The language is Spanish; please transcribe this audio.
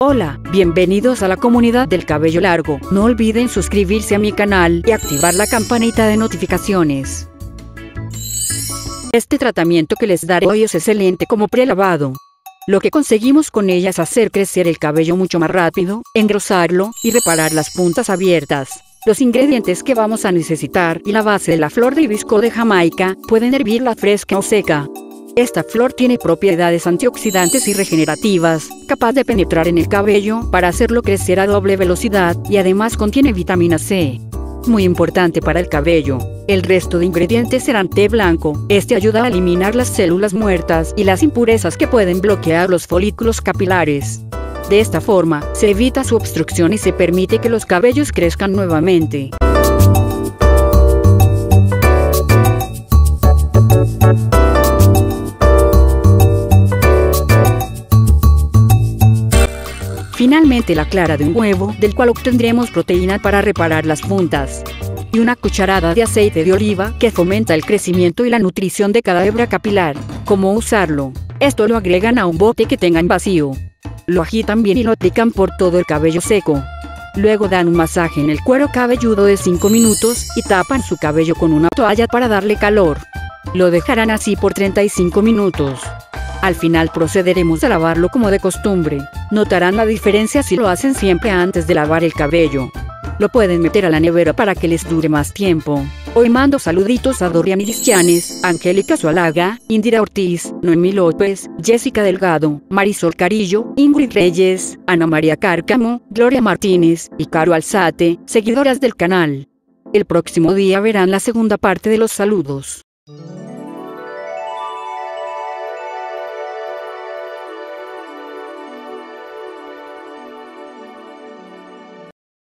Hola, bienvenidos a la comunidad del cabello largo. No olviden suscribirse a mi canal y activar la campanita de notificaciones. Este tratamiento que les daré hoy es excelente como prelavado. Lo que conseguimos con ella es hacer crecer el cabello mucho más rápido, engrosarlo y reparar las puntas abiertas. Los ingredientes que vamos a necesitar y la base de la flor de hibisco de Jamaica, pueden hervirla fresca o seca. Esta flor tiene propiedades antioxidantes y regenerativas, capaz de penetrar en el cabello para hacerlo crecer a doble velocidad, y además contiene vitamina C, muy importante para el cabello. El resto de ingredientes serán té blanco, este ayuda a eliminar las células muertas y las impurezas que pueden bloquear los folículos capilares. De esta forma, se evita su obstrucción y se permite que los cabellos crezcan nuevamente. Finalmente la clara de un huevo, del cual obtendremos proteína para reparar las puntas. Y una cucharada de aceite de oliva, que fomenta el crecimiento y la nutrición de cada hebra capilar. ¿Cómo usarlo? Esto lo agregan a un bote que tengan vacío. Lo agitan bien y lo aplican por todo el cabello seco. Luego dan un masaje en el cuero cabelludo de 5 minutos, y tapan su cabello con una toalla para darle calor. Lo dejarán así por 35 minutos. Al final procederemos a lavarlo como de costumbre. Notarán la diferencia si lo hacen siempre antes de lavar el cabello. Lo pueden meter a la nevera para que les dure más tiempo. Hoy mando saluditos a Doriana Díaz Táñez, Angélica Sualaga, Indira Ortiz, Noemí López, Jessica Delgado, Marisol Carillo, Ingrid Reyes, Ana María Cárcamo, Gloria Martínez y Caro Alzate, seguidoras del canal. El próximo día verán la segunda parte de los saludos.